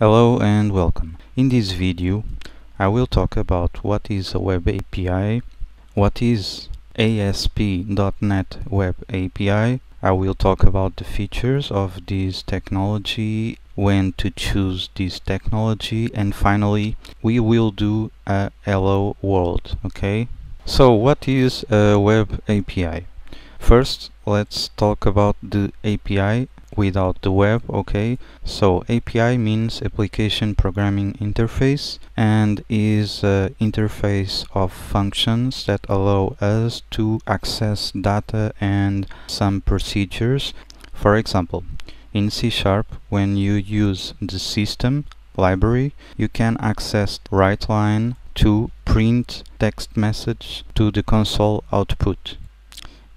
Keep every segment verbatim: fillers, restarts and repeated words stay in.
Hello and welcome. In this video I will talk about what is a Web A P I, what is A S P dot net Web A P I, I will talk about the features of this technology, when to choose this technology, and finally we will do a hello world, okay? So what is a Web A P I? First let's talk about the A P I without the web, okay? So A P I means Application Programming Interface and is an interface of functions that allow us to access data and some procedures. For example, in C sharp, when you use the system library, you can access write line to print text message to the console output.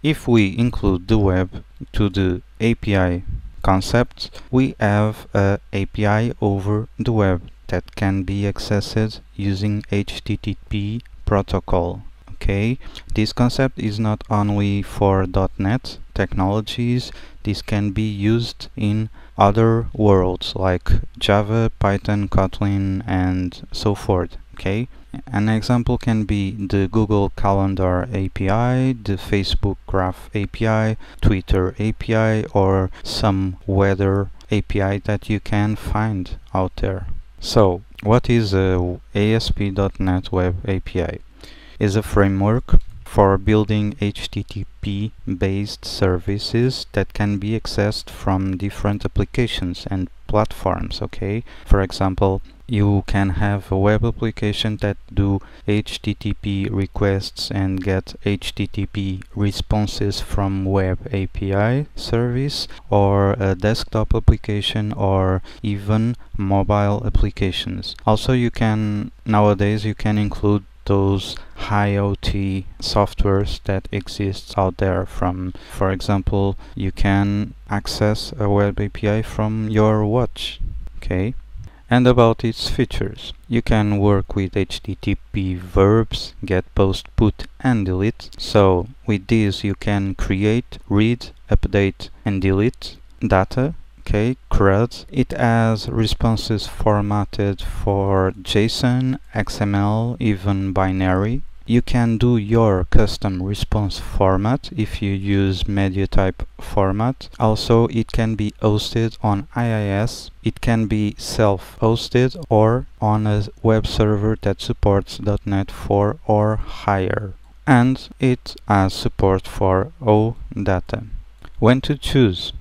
If we include the web to the A P I concept, we have an A P I over the web that can be accessed using H T T P protocol. Okay, this concept is not only for .NET technologies, this can be used in other worlds like Java, Python, Kotlin and so forth. Okay, an example can be the Google Calendar A P I, the Facebook Graph A P I, Twitter A P I, or some weather A P I that you can find out there. So what is a A S P dot net Web A P I? Is a framework for building H T T P based services that can be accessed from different applications and platforms, okay? For example, you can have a web application that do H T T P requests and get H T T P responses from Web A P I service, or a desktop application, or even mobile applications. Also, you can nowadays you can include those IoT softwares that exists out there. From, for example, you can access a Web A P I from your watch, okay? And about its features, you can work with H T T P verbs, get, post, put and delete. So with this you can create, read, update and delete data. Okay, C R U D. It has responses formatted for JSON, X M L, even binary. You can do your custom response format if you use MediaType format. Also, it can be hosted on I I S. It can be self-hosted or on a web server that supports dot net four or higher. And it has support for OData. When to choose?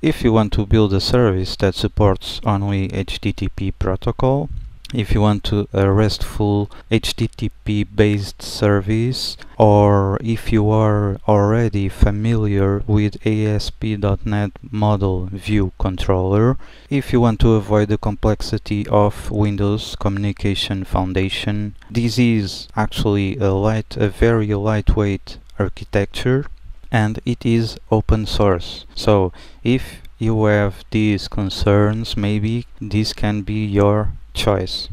If you want to build a service that supports only H T T P protocol, if you want to a RESTful H T T P based service, or if you are already familiar with A S P dot net model view controller, if you want to avoid the complexity of Windows Communication Foundation, this is actually a light, a very lightweight architecture. And it is open source, so if you have these concerns, maybe this can be your choice.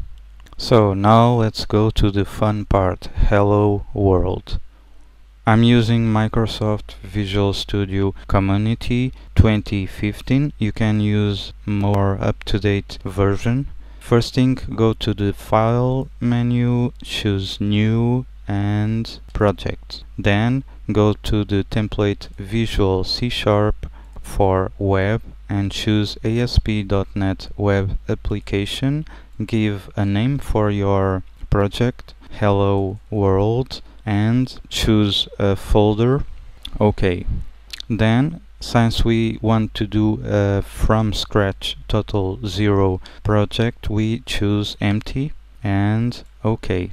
So now let's go to the fun part, hello world. I'm using Microsoft Visual Studio Community twenty fifteen. You can use more up-to-date version. First thing, go to the file menu, choose new and project, then go to the template Visual C sharp for web and choose A S P dot net Web Application. Give a name for your project, hello world, and choose a folder. Okay, then since we want to do a from scratch total zero project, we choose empty and okay.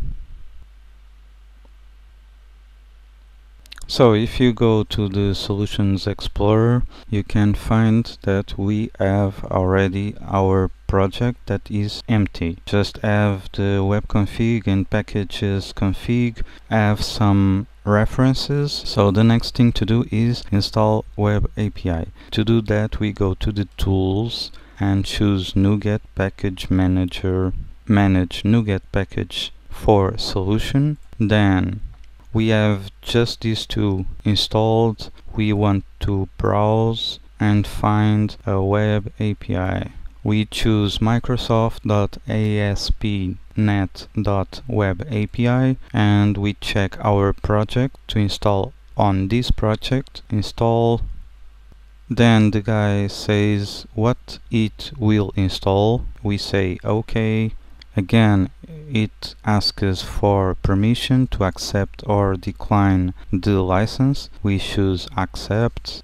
So if you go to the Solutions Explorer, you can find that we have already our project that is empty. Just have the web config and packages config, have some references. So the next thing to do is install Web A P I. To do that, we go to the tools and choose NuGet Package Manager, manage NuGet package for solution. Then we have just these two installed. We want to browse and find a Web A P I. we choose Microsoft.A S P dot net Web A P I, and we check our project to install on this project, install. Then the guy says what it will install. We say OK. Again, it asks us for permission to accept or decline the license. We choose accept.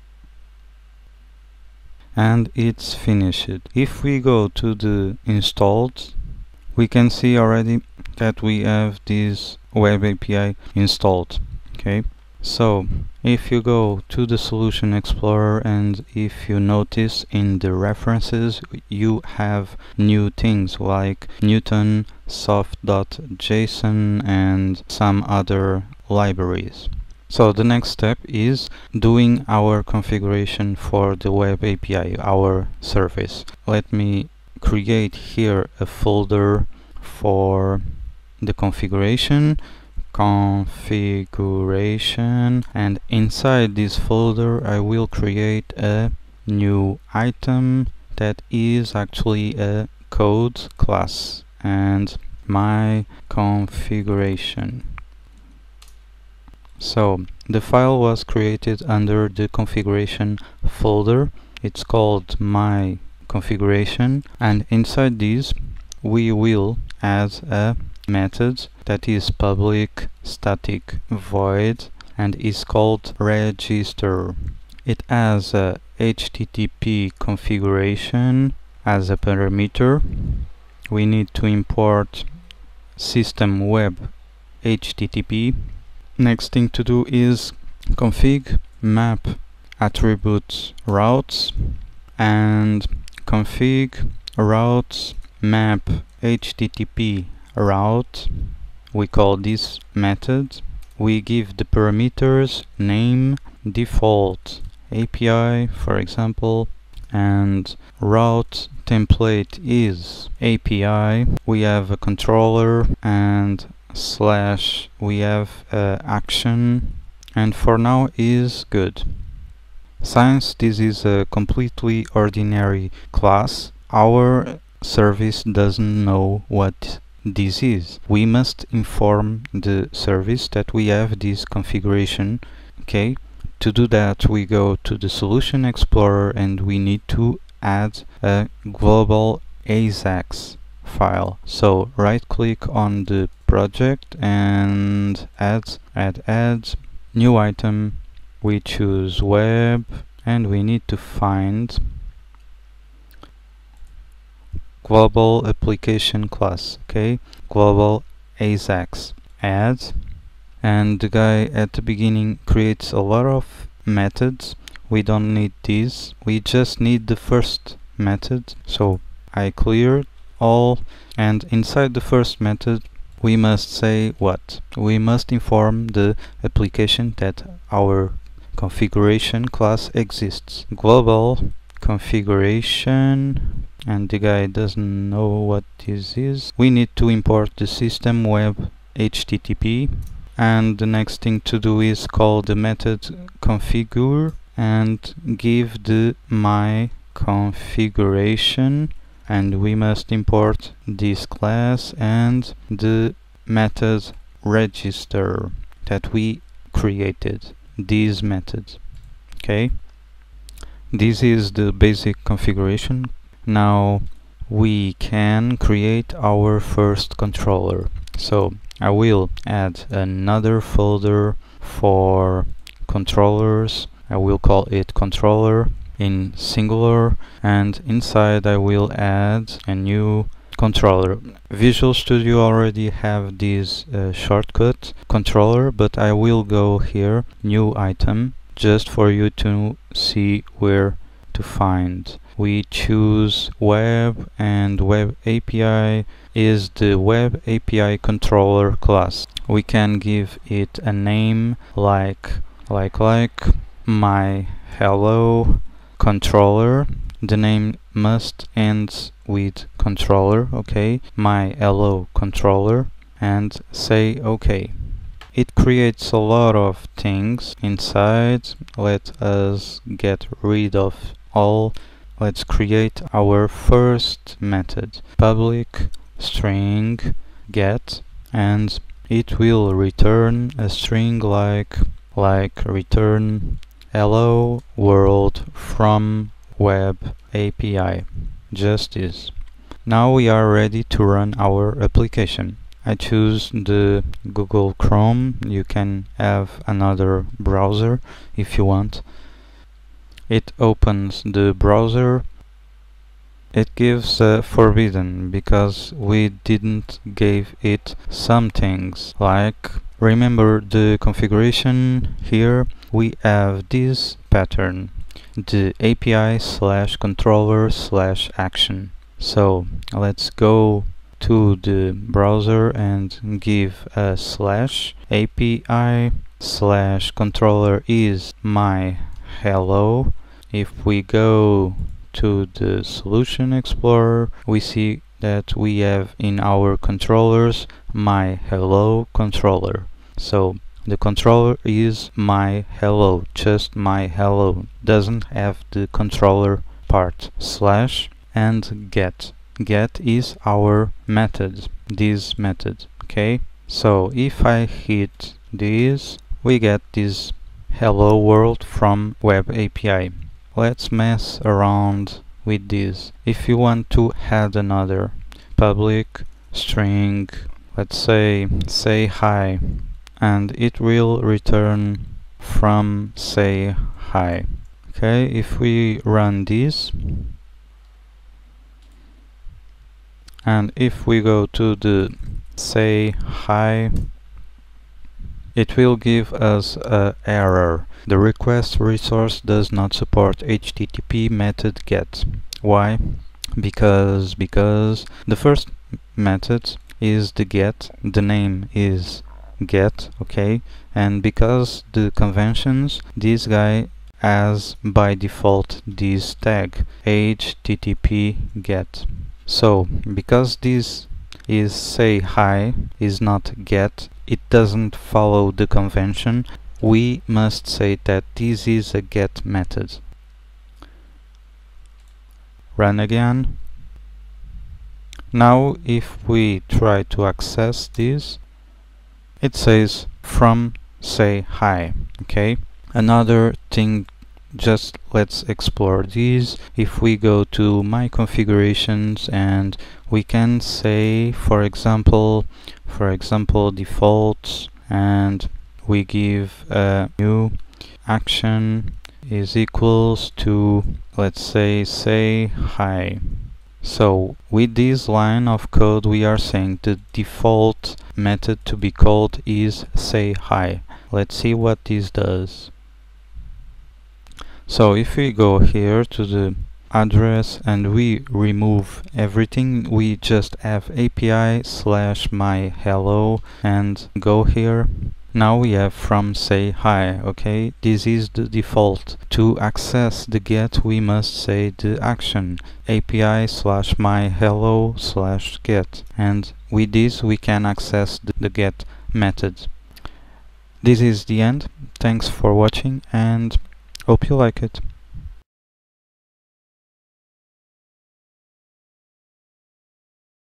And it's finished. If we go to the installed, we can see already that we have this Web A P I installed. Okay. So, if you go to the Solution Explorer and if you notice in the references you have new things like Newtonsoft dot J S O N and some other libraries. So the next step is doing our configuration for the Web A P I, our service. Let me create here a folder for the configuration. configuration and inside this folder I will create a new item that is actually a code class and my configuration. So the file was created under the configuration folder. It's called my configuration, and inside this we will add a method that is public static void and is called register. It has a H T T P configuration as a parameter. We need to import system web H T T P. Next thing to do is config map attribute routes and config routes map H T T P route. We call this method. We give the parameters name, default A P I, for example, and route template is A P I. We have a controller and slash. We have uh, action, and for now is good. Since this is a completely ordinary class, our service doesn't know what this is. We must inform the service that we have this configuration. Okay, to do that we go to the Solution Explorer and we need to add a Global dot A sax file. So right click on the project and add, add, add, new item. We choose web and we need to find Global application class, okay, Global dot A sax, add, and the guy at the beginning creates a lot of methods. We don't need these, we just need the first method. So I clear all, and inside the first method we must say what? We must inform the application that our configuration class exists. Global configuration, and the guy doesn't know what this is. We need to import the system web H T T P, and the next thing to do is call the method configure and give the my configuration, and we must import this class and the method register that we created, these methods. Okay, this is the basic configuration. Now we can create our first controller. So I will add another folder for controllers. I will call it controller in singular, and inside I will add a new controller. Visual Studio already have this uh, shortcut controller, but I will go here, new item, just for you to see where to find. We choose web, and web A P I is the web A P I controller class. We can give it a name like like like my hello controller. The name must end with controller, okay, my hello controller, and say okay. It creates a lot of things inside. Let us get rid of all let's create our first method, public string get, and it will return a string like like return hello world from web A P I, just this. Now we are ready to run our application. I choose the Google Chrome. You can have another browser if you want. It opens the browser. It gives a forbidden because we didn't give it some things, like remember the configuration. Here we have this pattern, the A P I slash controller slash action. So let's go to the browser and give a slash A P I slash controller is my hello. If we go to the Solution Explorer, we see that we have in our controllers my hello controller. So the controller is my hello, just my hello, doesn't have the controller part. Slash and get. Get is our method, this method. Okay, so if I hit this, we get this hello world from web A P I. Let's mess around with this. If you want to add another public string, let's say say hi, and it will return from say hi. Okay, if we run this, and if we go to the say hi, it will give us an error. The request resource does not support H T T P method get. Why? Because because the first method is the get, the name is get, okay? And because the conventions, this guy has by default this tag, H T T P get. So because this is say hi, is not get, it doesn't follow the convention, we must say that this is a get method. Run again. Now if we try to access this, it says from say hi. Okay, another thing, just let's explore these. If we go to my configurations, and we can say for example for example defaults, and we give a new action is equals to, let's say say hi. So with this line of code we are saying the default method to be called is say hi. Let's see what this does. So if we go here to the address and we remove everything, we just have A P I slash my hello and go here. Now we have from say hi. Okay, this is the default. To access the get, we must say the action A P I slash my hello slash get, and with this we can access the, the get method. This is the end. Thanks for watching and hope you like it.